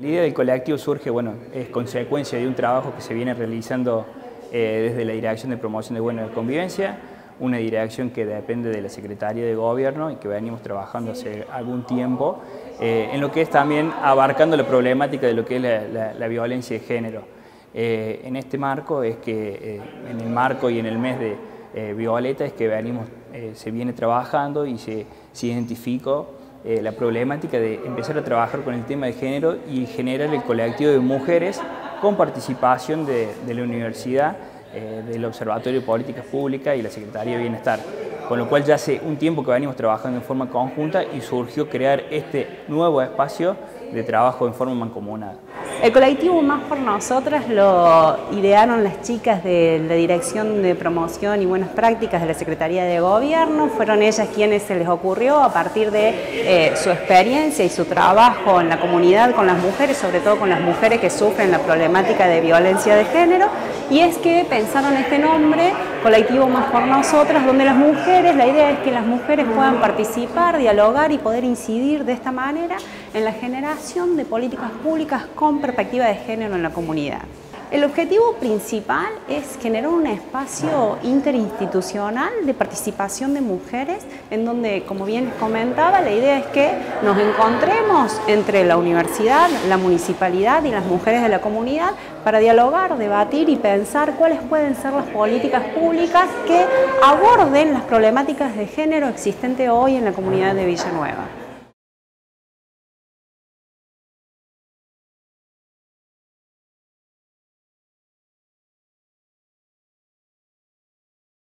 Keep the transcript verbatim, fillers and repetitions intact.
La idea del colectivo surge, bueno, es consecuencia de un trabajo que se viene realizando eh, desde la Dirección de Promoción de Buenas Convivencias, una dirección que depende de la Secretaría de Gobierno y que venimos trabajando hace algún tiempo, eh, en lo que es también abarcando la problemática de lo que es la, la, la violencia de género. Eh, en este marco es que, eh, en el marco y en el mes de eh, Violeta es que venimos, eh, se viene trabajando y se, se identificó Eh, la problemática de empezar a trabajar con el tema de género y generar el colectivo de mujeres con participación de, de la universidad, eh, del Observatorio de Políticas Públicas y la Secretaría de Bienestar. Con lo cual ya hace un tiempo que venimos trabajando en forma conjunta y surgió crear este nuevo espacio de trabajo en forma mancomunada. El colectivo Más por Nosotras lo idearon las chicas de la Dirección de Promoción y Buenas Prácticas de la Secretaría de Gobierno. Fueron ellas quienes se les ocurrió a partir de eh, su experiencia y su trabajo en la comunidad con las mujeres, sobre todo con las mujeres que sufren la problemática de violencia de género, y es que pensaron este nombre, colectivo Más por Nosotras, donde las mujeres, la idea es que las mujeres puedan participar, dialogar y poder incidir de esta manera en la generación de políticas públicas con perspectiva de género en la comunidad. El objetivo principal es generar un espacio interinstitucional de participación de mujeres en donde, como bien les comentaba, la idea es que nos encontremos entre la universidad, la municipalidad y las mujeres de la comunidad para dialogar, debatir y pensar cuáles pueden ser las políticas públicas que aborden las problemáticas de género existentes hoy en la comunidad de Villanueva.